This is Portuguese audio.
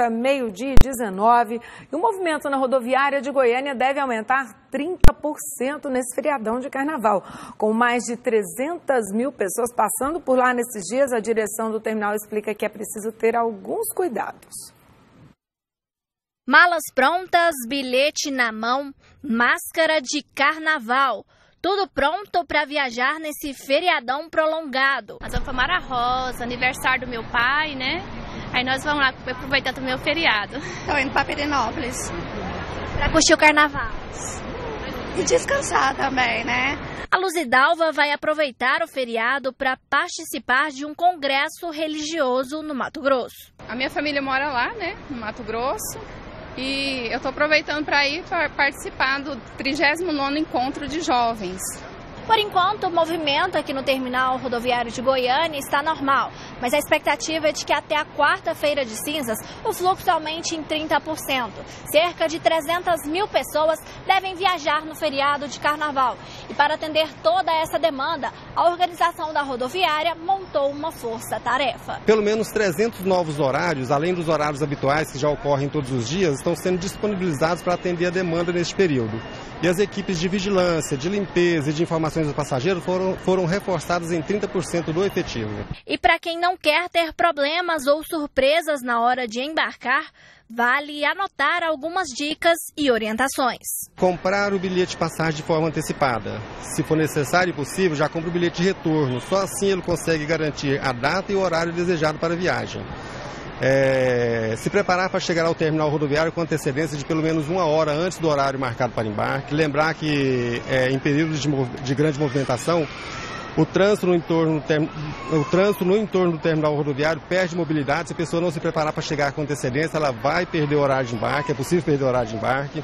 volta, meio-dia e 19. E o movimento na rodoviária de Goiânia deve aumentar 30% nesse feriadão de carnaval. Com mais de 300 mil pessoas passando por lá nesses dias, a direção do terminal explica que é preciso ter alguns cuidados. Malas prontas, bilhete na mão, máscara de carnaval. Tudo pronto para viajar nesse feriadão prolongado. Nós vamos para Mara Rosa, aniversário do meu pai, né? Aí nós vamos lá aproveitar também o feriado. Estou indo para Pirinópolis. Para curtir o carnaval. E descansar também, né? A Luzidalva vai aproveitar o feriado para participar de um congresso religioso no Mato Grosso. A minha família mora lá, né? No Mato Grosso. E eu estou aproveitando para ir participar do 39º Encontro de Jovens. Por enquanto, o movimento aqui no terminal rodoviário de Goiânia está normal, mas a expectativa é de que até a quarta-feira de cinzas o fluxo aumente em 30%. Cerca de 300 mil pessoas devem viajar no feriado de carnaval. E para atender toda essa demanda, a organização da rodoviária montou uma força-tarefa. Pelo menos 300 novos horários, além dos horários habituais que já ocorrem todos os dias, estão sendo disponibilizados para atender a demanda neste período. E as equipes de vigilância, de limpeza e de informações dos passageiros foram reforçadas em 30% do efetivo. E para quem não quer ter problemas ou surpresas na hora de embarcar, vale anotar algumas dicas e orientações. Comprar o bilhete de passagem de forma antecipada. Se for necessário e possível, já compra o bilhete de retorno. Só assim ele consegue garantir a data e o horário desejado para a viagem. Se preparar para chegar ao terminal rodoviário com antecedência de pelo menos 1 hora antes do horário marcado para embarque. Lembrar que em períodos de grande movimentação, o trânsito no entorno do terminal rodoviário perde mobilidade. Se a pessoa não se preparar para chegar com antecedência, ela vai perder o horário de embarque, é possível perder o horário de embarque.